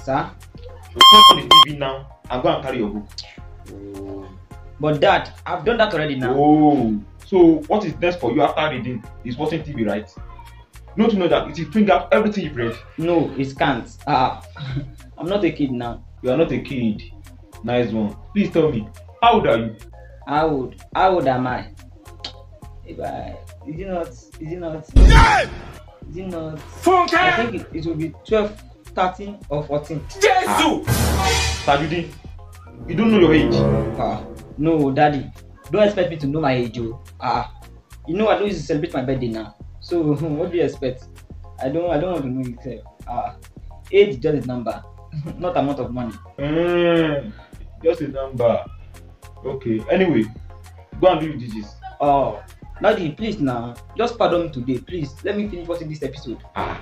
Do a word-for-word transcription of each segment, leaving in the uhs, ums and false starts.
Sir? You come on the T V now and go and carry your book. Oh. But Dad, I've done that already now. Oh. So what is next for you after reading is watching T V, right? Not to know that it will bring out everything you've read. No, it can't. Uh, I'm not a kid now. You are not a kid. Nice one. Please tell me, how old are you? How old? How old am I? If I... Is it not? Is it not? Yes! Is it not? Funky! I think it, it will be twelve. thirteen or fourteen. Jesus! Ah. Tajudi, you don't know your age. Ah. No, Daddy. Don't expect me to know my age. Oh. Ah. You know I don't used to celebrate my birthday now. So what do you expect? I don't I don't want to know it. Ah. Age is just a number, not amount of money. Mm, just a number. Okay. Anyway, go and do your digits. Oh. Daddy, please now. Just pardon me today. Please. Let me finish watching this episode. Ah.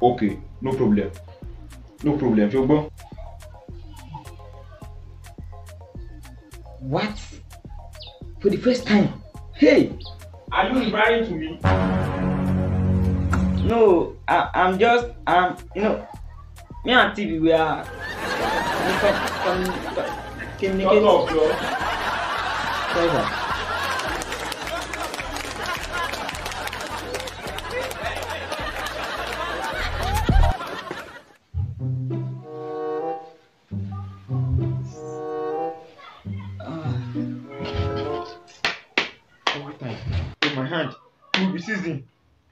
Okay, no problem. No problem, Jogbo. What? For the first time? Hey! Are you lying to me? No, I, I'm just, um, you know, me and T V, we are... Communicating. Shut up, yo. Sorry, sir.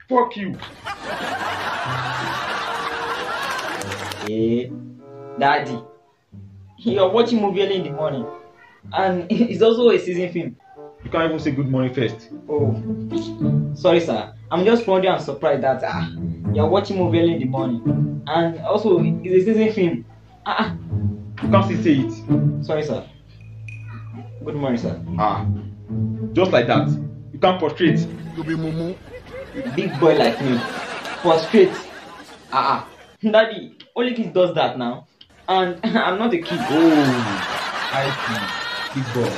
Fuck you. Hey, Daddy. You're watching movie early in the morning. And it's also a season film. You can't even say good morning first. Oh. Sorry, sir. I'm just wondering and surprised that uh, you're watching movie early in the morning. And also, it's a season film. Ah. Uh, you can't say it. Sorry, sir. Good morning, sir. Ah. Just like that. You can't portray it. You'll be mumu. Big boy like me, prostrate. Ah, uh-uh. Daddy, only kid does that now, and I'm not a kid. Oh, I see. Big boy,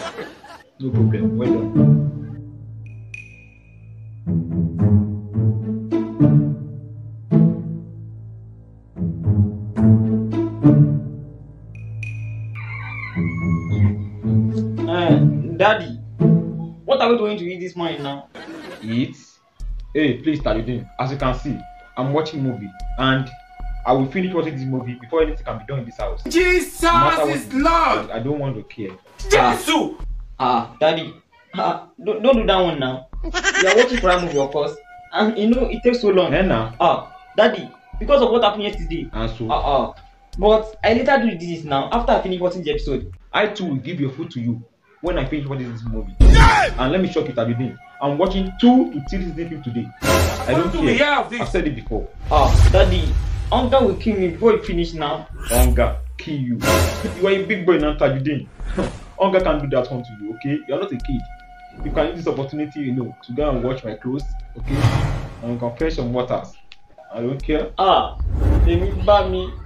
no problem. Well done. Uh, Daddy, what are we going to eat this morning now? Eat. Hey, please, Tajudeen. As you can see, I'm watching movie, and I will finish watching this movie before anything can be done in this house. Jesus is Lord! I don't want to care. Jesus! Ah, Daddy, ah, don't, don't do that one now. You are watching crime movie, of course, and you know it takes so long. Yeah, now. Ah, Daddy, because of what happened yesterday. And so. Ah, ah. But I later do this now after I finish watching the episode. I too will give your food to you when I finish watching this movie. Yes! And let me shock you, Tajudeen. I'm watching two to three Disney films today. I don't care. I've said it before. Ah, Daddy, hunger will kill me before you finish now. Hunger kill you. You are a big boy now, Tajudeen. Hunger can do that one to you, okay? You are not a kid. You can use this opportunity, you know, to go and wash my clothes, okay? And you can fetch some waters. I don't care. Ah, they mean by me.